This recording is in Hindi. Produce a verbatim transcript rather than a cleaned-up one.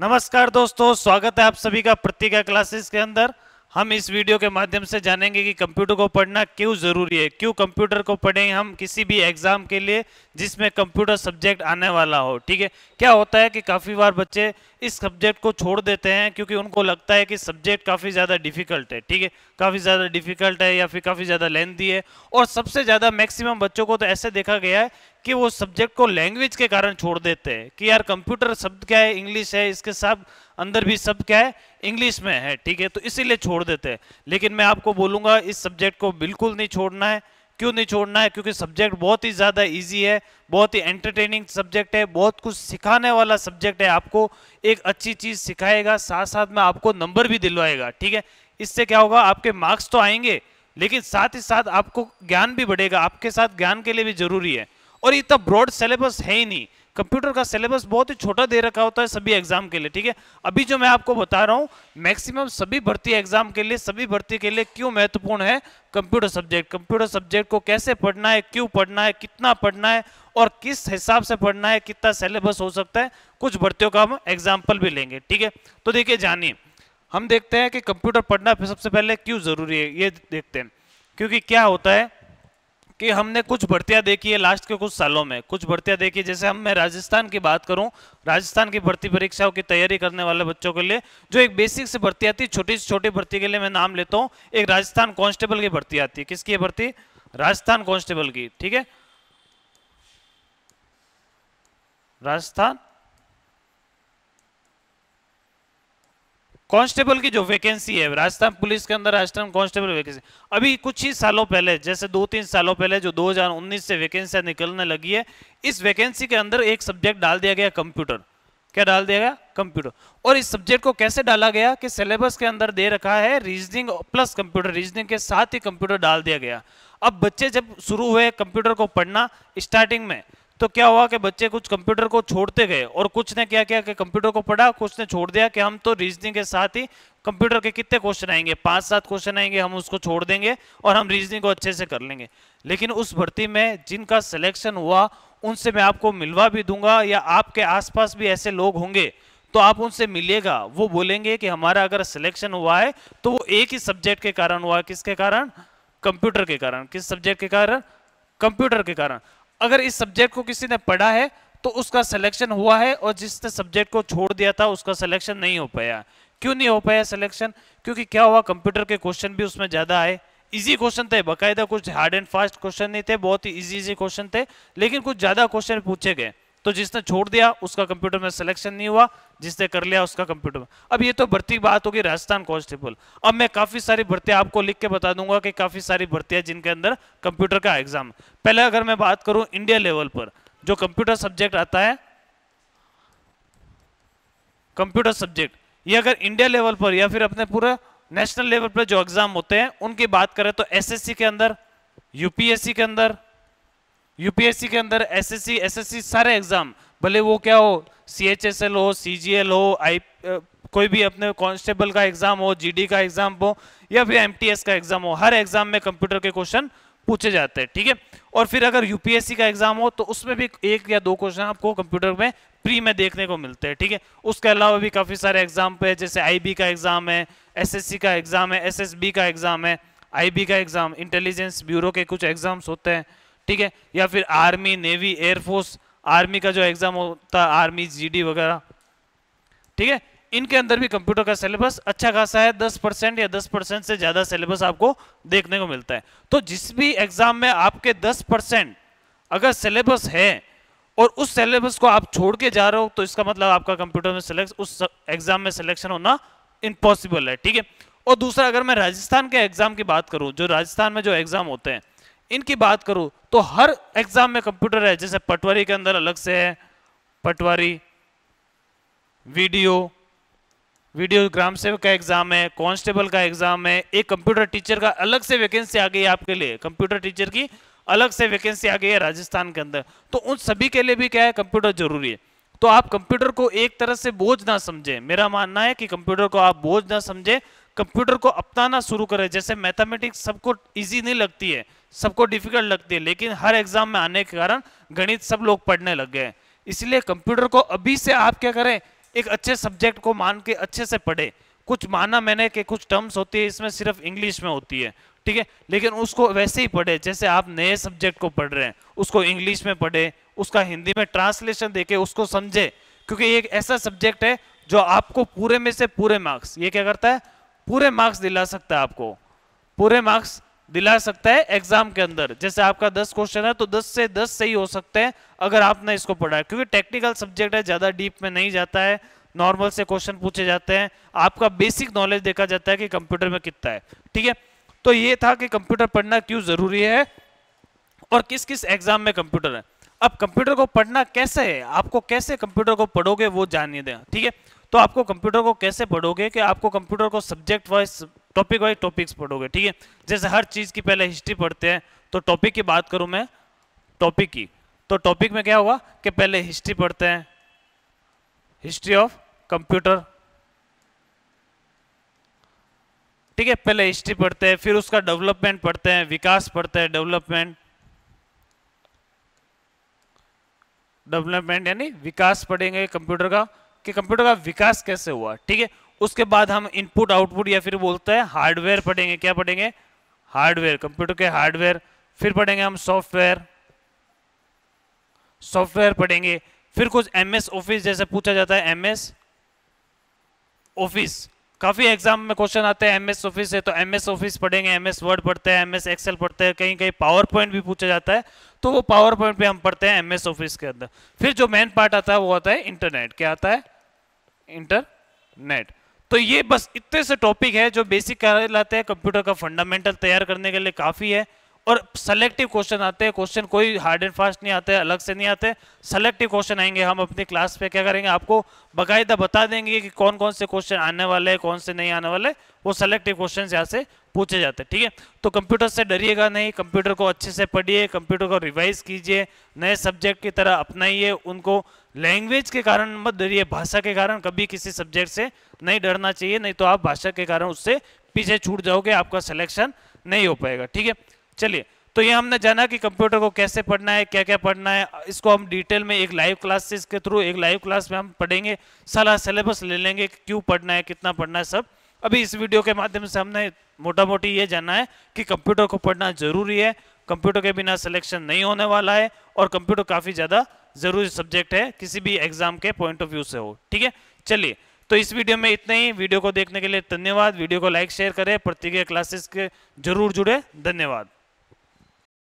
नमस्कार दोस्तों, स्वागत है आप सभी का प्रतीका क्लासेस के अंदर। हम इस वीडियो के माध्यम से जानेंगे कि कंप्यूटर को पढ़ना क्यों ज़रूरी है, क्यों कंप्यूटर को पढ़ें हम किसी भी एग्ज़ाम के लिए जिसमें कंप्यूटर सब्जेक्ट आने वाला हो। ठीक है, क्या होता है कि काफ़ी बार बच्चे इस सब्जेक्ट को छोड़ देते हैं क्योंकि उनको लगता है कि सब्जेक्ट काफ़ी ज़्यादा डिफिकल्ट है। ठीक है, काफ़ी ज़्यादा डिफिकल्ट है या फिर काफ़ी ज़्यादा लेंथी है। और सबसे ज़्यादा मैक्सिमम बच्चों को तो ऐसे देखा गया है कि वो सब्जेक्ट को लैंग्वेज के कारण छोड़ देते हैं कि यार कंप्यूटर शब्द क्या है, इंग्लिश है, इसके साथ अंदर भी शब्द क्या है, इंग्लिश में है। ठीक है, तो इसीलिए छोड़ देते हैं। लेकिन मैं आपको बोलूँगा इस सब्जेक्ट को बिल्कुल नहीं छोड़ना है। क्यों नहीं छोड़ना है? क्योंकि सब्जेक्ट बहुत ही ज़्यादा इजी है, बहुत ही एंटरटेनिंग सब्जेक्ट है, बहुत कुछ सिखाने वाला सब्जेक्ट है। आपको एक अच्छी चीज़ सिखाएगा, साथ साथ में आपको नंबर भी दिलवाएगा। ठीक है, इससे क्या होगा, आपके मार्क्स तो आएंगे लेकिन साथ ही साथ आपको ज्ञान भी बढ़ेगा। आपके साथ ज्ञान के लिए भी जरूरी है। और इतना ब्रॉड सिलेबस है ही नहीं, कंप्यूटर का सिलेबस बहुत ही छोटा दे रखा होता है सभी एग्जाम के लिए। ठीक है, अभी जो मैं आपको बता रहा हूँ मैक्सिमम सभी भर्ती एग्जाम के लिए, सभी भर्ती के लिए क्यों महत्वपूर्ण है कंप्यूटर सब्जेक्ट, कंप्यूटर सब्जेक्ट को कैसे पढ़ना है, क्यों पढ़ना है, कितना पढ़ना है और किस हिसाब से पढ़ना है, कितना सिलेबस हो सकता है, कुछ भर्तियों का हम एग्जाम्पल भी लेंगे। ठीक है, तो देखिए जानिए, हम देखते हैं कि कंप्यूटर पढ़ना सबसे पहले क्यों ज़रूरी है, ये देखते हैं। क्योंकि क्या होता है कि हमने कुछ भर्तियां देखी है लास्ट के कुछ सालों में, कुछ भर्तियां देखी है। जैसे हम मैं राजस्थान की बात करूं, राजस्थान की भर्ती परीक्षाओं की तैयारी करने वाले बच्चों के लिए जो एक बेसिक से भर्ती आती है, छोटी से छोटी भर्ती के लिए मैं नाम लेता हूं, एक राजस्थान कांस्टेबल की भर्ती आती है। किसकी है भर्ती? राजस्थान कांस्टेबल की। ठीक है, राजस्थान कांस्टेबल की जो वैकेंसी है राजस्थान पुलिस के अंदर, राजस्थान कांस्टेबल वैकेंसी अभी कुछ ही सालों पहले, जैसे दो तीन सालों पहले जो दो हज़ार उन्नीस से वैकेंसी निकलने लगी है, इस वैकेंसी के अंदर एक सब्जेक्ट डाल दिया गया कंप्यूटर। क्या डाल दिया गया? कंप्यूटर। और इस सब्जेक्ट को कैसे डाला गया कि सिलेबस के अंदर दे रखा है रीजनिंग प्लस कंप्यूटर, रीजनिंग के साथ ही कंप्यूटर डाल दिया गया। अब बच्चे जब शुरू हुए कंप्यूटर को पढ़ना स्टार्टिंग में, तो क्या हुआ कि बच्चे कुछ कंप्यूटर को छोड़ते गए और कुछ ने क्या किया कि कंप्यूटर को पढ़ा, कुछ ने छोड़ दिया कि हम तो रीजनिंग के साथ ही कंप्यूटर के कितने क्वेश्चन आएंगे, पांच सात क्वेश्चन आएंगे, हम उसको छोड़ देंगे और हम रीजनिंग को अच्छे से कर लेंगे। लेकिन उस भर्ती में जिनका सिलेक्शन हुआ उनसे मैं आपको मिलवा भी दूंगा, या आपके आसपास भी ऐसे लोग होंगे तो आप उनसे मिलेगा, वो बोलेंगे कि हमारा अगर सिलेक्शन हुआ है तो वो एक ही सब्जेक्ट के कारण हुआ है। किसके कारण? कंप्यूटर के कारण। किस सब्जेक्ट के कारण? कंप्यूटर के कारण। अगर इस सब्जेक्ट को किसी ने पढ़ा है तो उसका सिलेक्शन हुआ है, और जिसने सब्जेक्ट को छोड़ दिया था उसका सिलेक्शन नहीं हो पाया। क्यों नहीं हो पाया सिलेक्शन? क्योंकि क्या हुआ, कंप्यूटर के क्वेश्चन भी उसमें ज्यादा आए, इजी क्वेश्चन थे बकायदा, कुछ हार्ड एंड फास्ट क्वेश्चन नहीं थे, बहुत ही इजी इजी क्वेश्चन थे, लेकिन कुछ ज्यादा क्वेश्चन पूछे गए। तो जिसने छोड़ दिया उसका कंप्यूटर में सिलेक्शन नहीं हुआ, जिसने कर लिया उसका कंप्यूटर में। अब ये तो भर्ती बात होगी राजस्थान कांस्टेबल। अब मैं काफी सारी भर्तियां आपको लिख के बता दूंगा कि काफी सारी भर्तियां जिनके अंदर कंप्यूटर का एग्जाम। पहले अगर मैं बात करूं इंडिया लेवल पर जो कंप्यूटर सब्जेक्ट आता है, कंप्यूटर सब्जेक्ट ये अगर इंडिया लेवल पर या फिर अपने पूरे नेशनल लेवल पर जो एग्जाम होते हैं उनकी बात करें तो एस एस सी के अंदर, यूपीएससी के अंदर, यूपीएससी के अंदर एसएससी, एसएससी सारे एग्जाम, भले वो क्या हो, सीएचएसएल हो, सीजीएल हो, आई कोई भी अपने कांस्टेबल का एग्जाम हो, जीडी का एग्जाम हो या फिर एमटीएस का एग्जाम हो, हर एग्जाम में कंप्यूटर के क्वेश्चन पूछे जाते हैं। ठीक है, और फिर अगर यूपीएससी का एग्जाम हो तो उसमें भी एक या दो क्वेश्चन आपको कंप्यूटर में प्री में देखने को मिलते हैं। ठीक है, उसके अलावा भी काफी सारे एग्जाम पे, जैसे आईबी का एग्जाम है, एसएससी का एग्जाम है, एसएसबी का एग्जाम है, आईबी का एग्जाम, इंटेलिजेंस ब्यूरो के कुछ एग्जाम्स होते हैं। ठीक है, या फिर आर्मी, नेवी, एयरफोर्स, आर्मी का जो एग्जाम होता है, आर्मी जीडी वगैरह। ठीक है, इनके अंदर भी कंप्यूटर का सिलेबस अच्छा खासा है, दस परसेंट या दस परसेंट से ज्यादा सिलेबस आपको देखने को मिलता है। तो जिस भी एग्जाम में आपके दस परसेंट अगर सिलेबस है और उस सिलेबस को आप छोड़ के जा रहे हो तो इसका मतलब आपका कंप्यूटर में सिलेक्ट उस एग्जाम में सिलेक्शन होना इम्पॉसिबल है। ठीक है, और दूसरा अगर मैं राजस्थान के एग्जाम की बात करूँ, जो राजस्थान में जो एग्जाम होते हैं इनकी बात करूं तो हर एग्जाम में कंप्यूटर है। जैसे पटवारी के अंदर अलग से है, पटवारी, वीडियो वीडियो ग्राम सेवक का एग्जाम है, कांस्टेबल का एग्जाम है, एक कंप्यूटर टीचर का अलग से वैकेंसी आ गई है आपके लिए, कंप्यूटर टीचर की अलग से वैकेंसी आ गई है राजस्थान के अंदर। तो उन सभी के लिए भी क्या है, कंप्यूटर जरूरी है। तो आप कंप्यूटर को एक तरह से बोझ ना समझें, मेरा मानना है कि कंप्यूटर को आप बोझ ना समझें, कंप्यूटर को अपनाना शुरू करें। जैसे मैथमेटिक्स सबको इजी नहीं लगती है, सबको डिफिकल्ट लगती है, लेकिन हर एग्जाम में आने के कारण गणित सब लोग पढ़ने लग गए हैं। इसलिए कंप्यूटर को अभी से आप क्या करें, एक अच्छे सब्जेक्ट को मान के अच्छे से पढ़े। कुछ माना मैंने कि कुछ टर्म्स होती है इसमें सिर्फ इंग्लिश में होती है, ठीक है, लेकिन उसको वैसे ही पढ़े जैसे आप नए सब्जेक्ट को पढ़ रहे हैं। उसको इंग्लिश में पढ़े, उसका हिंदी में ट्रांसलेशन देके उसको समझे, क्योंकि ये एक ऐसा सब्जेक्ट है जो आपको पूरे में से पूरे मार्क्स, ये क्या करता है, पूरे मार्क्स दिला सकता है, आपको पूरे मार्क्स दिला सकता है एग्जाम के अंदर। जैसे आपका दस क्वेश्चन है तो दस से दस सही हो सकते हैं अगर आपने इसको पढ़ा है, क्योंकि टेक्निकल सब्जेक्ट है, ज्यादा डीप में नहीं जाता है, नॉर्मल से क्वेश्चन पूछे जाते हैं, आपका बेसिक नॉलेज देखा जाता है कि कंप्यूटर में कितना है, ठीक है। तो ये था कि कंप्यूटर पढ़ना क्यों जरूरी है और किस किस एग्जाम में कंप्यूटर है। अब कंप्यूटर को पढ़ना कैसे है, आपको कैसे कंप्यूटर को पढ़ोगे वो जानने दें, ठीक है। तो आपको कंप्यूटर को कैसे पढ़ोगे कि आपको कंप्यूटर को subject wise, topic wise topics पढ़ोगे, ठीक है। जैसे हर चीज की पहले हिस्ट्री पढ़ते हैं, तो टॉपिक की बात करूं मैं, टॉपिक की, तो टॉपिक में क्या होगा कि पहले हिस्ट्री पढ़ते हैं, हिस्ट्री ऑफ कंप्यूटर, ठीक है, पहले हिस्ट्री पढ़ते हैं, फिर उसका डेवलपमेंट पढ़ते हैं, विकास पढ़ते हैं, डेवलपमेंट डेवलपमेंट यानी विकास पढ़ेंगे कंप्यूटर का, कि कंप्यूटर का विकास कैसे हुआ, ठीक है। उसके बाद हम इनपुट आउटपुट या फिर बोलते हैं हार्डवेयर पढ़ेंगे, क्या पढ़ेंगे, हार्डवेयर, कंप्यूटर के हार्डवेयर। फिर पढ़ेंगे हम सॉफ्टवेयर, सॉफ्टवेयर पढ़ेंगे, फिर कुछ एमएस ऑफिस, जैसे पूछा जाता है एमएस ऑफिस, काफी एग्जाम में क्वेश्चन आते हैं एमएस ऑफिस से, तो एमएस ऑफिस पढ़ेंगे, एमएस वर्ड पढ़ते हैं, एमएस एक्सेल पढ़ते हैं, कहीं कहीं पावर पॉइंट भी पूछा जाता है, तो वो पावर पॉइंट पे हम पढ़ते हैं एमएस ऑफिस के अंदर। फिर जो मेन पार्ट आता है वो आता है इंटरनेट, क्या आता है, इंटरनेट। तो ये बस इतने से टॉपिक है जो बेसिक कहलाते हैं, कंप्यूटर का फंडामेंटल तैयार करने के लिए काफी है। और सेलेक्टिव क्वेश्चन आते हैं, क्वेश्चन कोई हार्ड एंड फास्ट नहीं आते, अलग से नहीं आते, सेलेक्टिव क्वेश्चन आएंगे। हम अपनी क्लास पे क्या करेंगे, आपको बाकायदा बता देंगे कि कौन कौन से क्वेश्चन आने वाले हैं, कौन से नहीं आने वाले, वो सेलेक्टिव क्वेश्चन यहाँ से पूछे जाते हैं, ठीक है। तो कंप्यूटर से डरिएगा नहीं, कंप्यूटर को अच्छे से पढ़िए, कंप्यूटर को रिवाइज कीजिए, नए सब्जेक्ट की तरह अपनाइए उनको। लैंग्वेज के कारण मत डरिए, भाषा के कारण कभी किसी सब्जेक्ट से नहीं डरना चाहिए, नहीं तो आप भाषा के कारण उससे पीछे छूट जाओगे, आपका सिलेक्शन नहीं हो पाएगा, ठीक है। चलिए, तो ये हमने जाना कि कंप्यूटर को कैसे पढ़ना है, क्या क्या पढ़ना है, इसको हम डिटेल में एक लाइव क्लासेस के थ्रू, एक लाइव क्लास में हम पढ़ेंगे, सारा सिलेबस ले लेंगे, क्यों पढ़ना है, कितना पढ़ना है, सब। अभी इस वीडियो के माध्यम से हमने मोटा मोटी ये जाना है कि कंप्यूटर को पढ़ना जरूरी है, कंप्यूटर के बिना सिलेक्शन नहीं होने वाला है, और कंप्यूटर काफ़ी ज़्यादा ज़रूरी सब्जेक्ट है किसी भी एग्जाम के पॉइंट ऑफ व्यू से हो, ठीक है। चलिए, तो इस वीडियो में इतना ही। वीडियो को देखने के लिए धन्यवाद, वीडियो को लाइक शेयर करें, प्रतिज्ञा क्लासेस के जरूर जुड़े, धन्यवाद।